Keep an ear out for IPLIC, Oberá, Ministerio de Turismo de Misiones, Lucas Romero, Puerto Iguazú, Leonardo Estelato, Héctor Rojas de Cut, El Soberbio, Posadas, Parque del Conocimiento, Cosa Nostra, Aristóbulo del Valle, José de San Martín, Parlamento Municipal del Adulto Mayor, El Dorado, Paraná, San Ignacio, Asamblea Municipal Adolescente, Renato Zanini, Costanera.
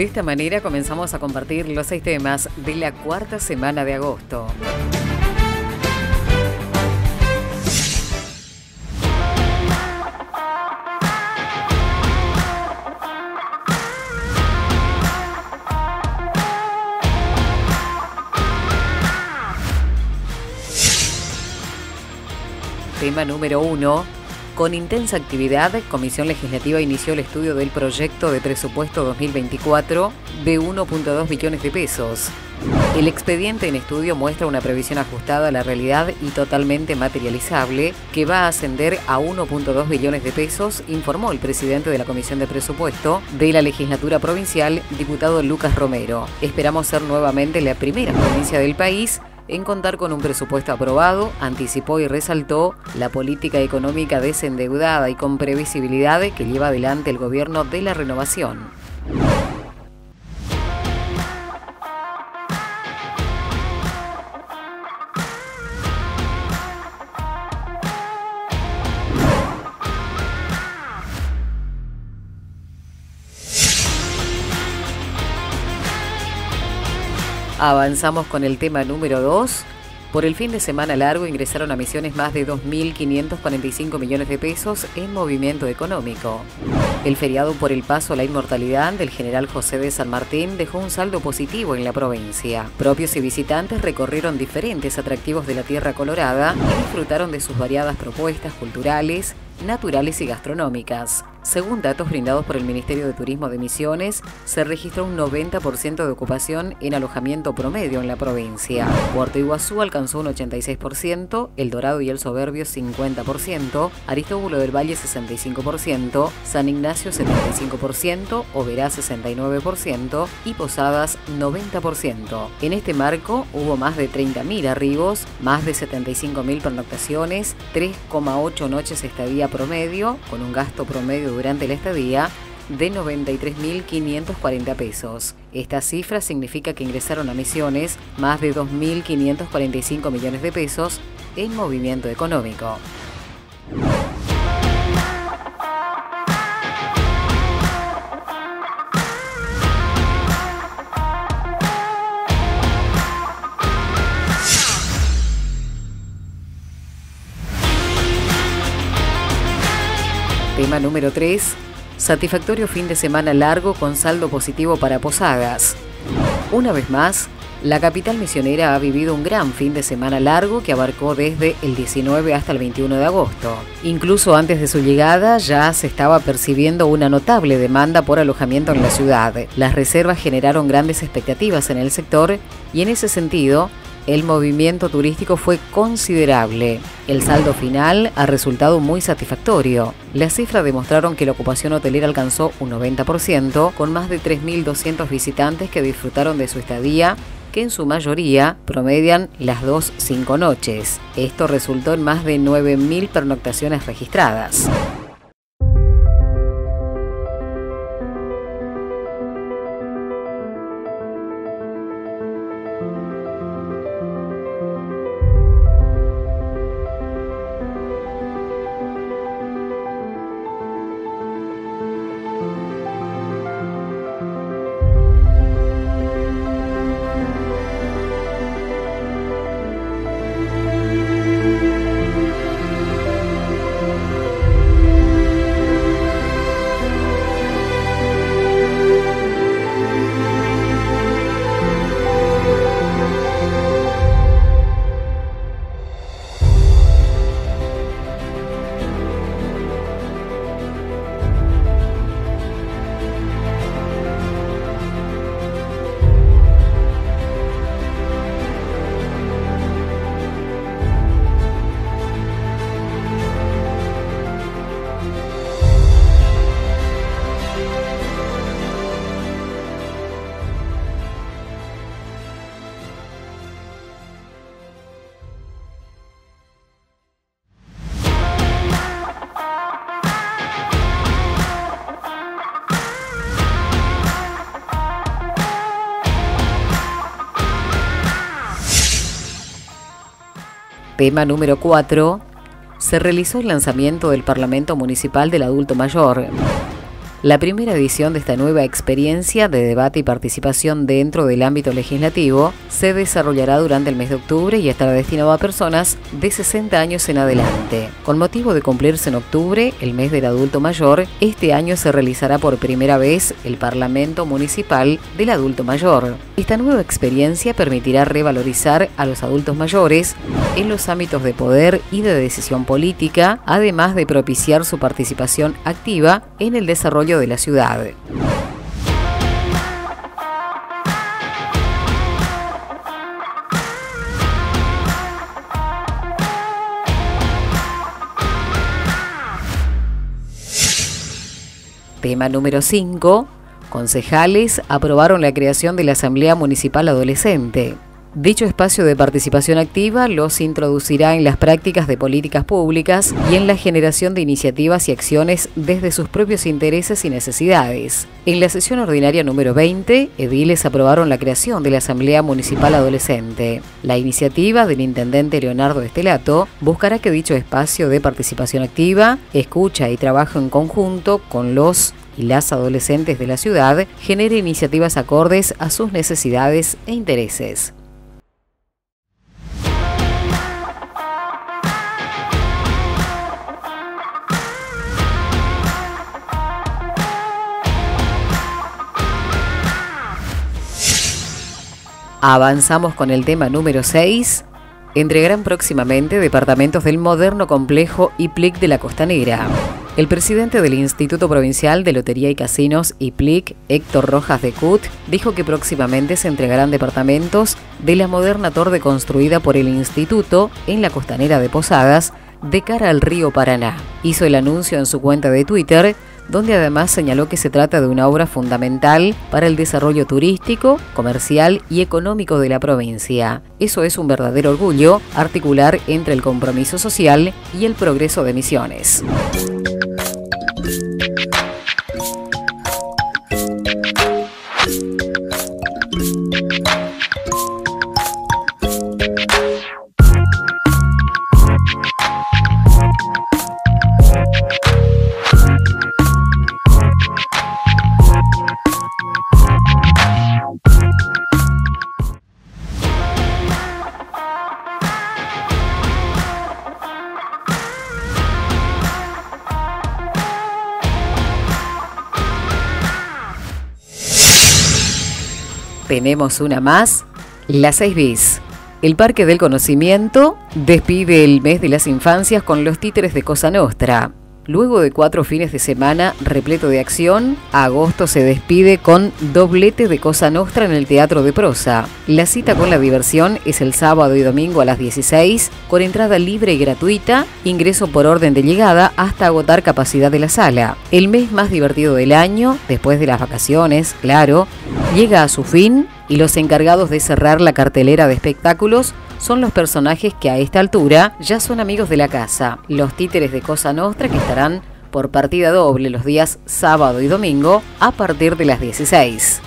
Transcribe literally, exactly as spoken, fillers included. De esta manera comenzamos a compartir los seis temas de la cuarta semana de agosto. Tema número uno. Con intensa actividad, Comisión Legislativa inició el estudio del proyecto de presupuesto dos mil veinticuatro de uno punto dos billones de pesos. El expediente en estudio muestra una previsión ajustada a la realidad y totalmente materializable que va a ascender a uno punto dos billones de pesos, informó el presidente de la Comisión de Presupuesto de la Legislatura Provincial, diputado Lucas Romero. Esperamos ser nuevamente la primera provincia del país en contar con un presupuesto aprobado, anticipó y resaltó la política económica desendeudada y con previsibilidad que lleva adelante el gobierno de la renovación. Avanzamos con el tema número dos. Por el fin de semana largo ingresaron a Misiones más de dos mil quinientos cuarenta y cinco millones de pesos en movimiento económico. El feriado por el paso a la inmortalidad del general José de San Martín dejó un saldo positivo en la provincia. Propios y visitantes recorrieron diferentes atractivos de la Tierra Colorada y disfrutaron de sus variadas propuestas culturales, naturales y gastronómicas. Según datos brindados por el Ministerio de Turismo de Misiones, se registró un noventa por ciento de ocupación en alojamiento promedio en la provincia. Puerto Iguazú alcanzó un ochenta y seis por ciento, El Dorado y El Soberbio cincuenta por ciento, Aristóbulo del Valle sesenta y cinco por ciento, San Ignacio setenta y cinco por ciento, Oberá sesenta y nueve por ciento y Posadas noventa por ciento. En este marco hubo más de treinta mil arribos, más de setenta y cinco mil pernoctaciones, tres coma ocho noches estadía promedio, con un gasto promedio durante la estadía de noventa y tres mil quinientos cuarenta pesos. Esta cifra significa que ingresaron a Misiones más de dos mil quinientos cuarenta y cinco millones de pesos en movimiento económico. Tema número tres. Satisfactorio fin de semana largo con saldo positivo para Posadas. Una vez más, la capital misionera ha vivido un gran fin de semana largo que abarcó desde el diecinueve hasta el veintiuno de agosto. Incluso antes de su llegada ya se estaba percibiendo una notable demanda por alojamiento en la ciudad. Las reservas generaron grandes expectativas en el sector y en ese sentido, el movimiento turístico fue considerable. El saldo final ha resultado muy satisfactorio. Las cifras demostraron que la ocupación hotelera alcanzó un noventa por ciento, con más de tres mil doscientos visitantes que disfrutaron de su estadía, que en su mayoría promedian las dos cinco noches. Esto resultó en más de nueve mil pernoctaciones registradas. Tema número cuatro. Se realizó el lanzamiento del Parlamento Municipal del Adulto Mayor. la primera edición de esta nueva experiencia de debate y participación dentro del ámbito legislativo se desarrollará durante el mes de octubre y estará destinado a personas de sesenta años en adelante. Con motivo de cumplirse en octubre, el mes del adulto mayor, este año se realizará por primera vez el Parlamento Municipal del Adulto Mayor. Esta nueva experiencia permitirá revalorizar a los adultos mayores en los ámbitos de poder y de decisión política, además de propiciar su participación activa en el desarrollo de la ciudad. Tema número cinco. Concejales aprobaron la creación de la Asamblea Municipal Adolescente. Dicho espacio de participación activa los introducirá en las prácticas de políticas públicas y en la generación de iniciativas y acciones desde sus propios intereses y necesidades. En la sesión ordinaria número veinte, ediles aprobaron la creación de la Asamblea Municipal Adolescente. La iniciativa del intendente Leonardo Estelato buscará que dicho espacio de participación activa, escucha y trabajo en conjunto con los y las adolescentes de la ciudad, genere iniciativas acordes a sus necesidades e intereses. Avanzamos con el tema número seis. Entregarán próximamente departamentos del moderno complejo I P L I C de la Costanera. El presidente del Instituto Provincial de Lotería y Casinos I P L I C, Héctor Rojas de Cut, dijo que próximamente se entregarán departamentos de la moderna torre construida por el Instituto en la Costanera de Posadas, de cara al río Paraná. Hizo el anuncio en su cuenta de Twitter, donde además señaló que se trata de una obra fundamental para el desarrollo turístico, comercial y económico de la provincia. Eso es un verdadero orgullo, articular entre el compromiso social y el progreso de Misiones. Tenemos una más, la seis bis. El Parque del Conocimiento despide el mes de las infancias con los títeres de Cosa Nostra. Luego de cuatro fines de semana repleto de acción, agosto se despide con doblete de Cosa Nostra en el Teatro de Prosa. La cita con la diversión es el sábado y domingo a las dieciséis, con entrada libre y gratuita, ingreso por orden de llegada hasta agotar capacidad de la sala. El mes más divertido del año, después de las vacaciones, claro, llega a su fin y los encargados de cerrar la cartelera de espectáculos son los personajes que a esta altura ya son amigos de la casa. Los títeres de Cosa Nostra, que estarán por partida doble los días sábado y domingo a partir de las dieciséis.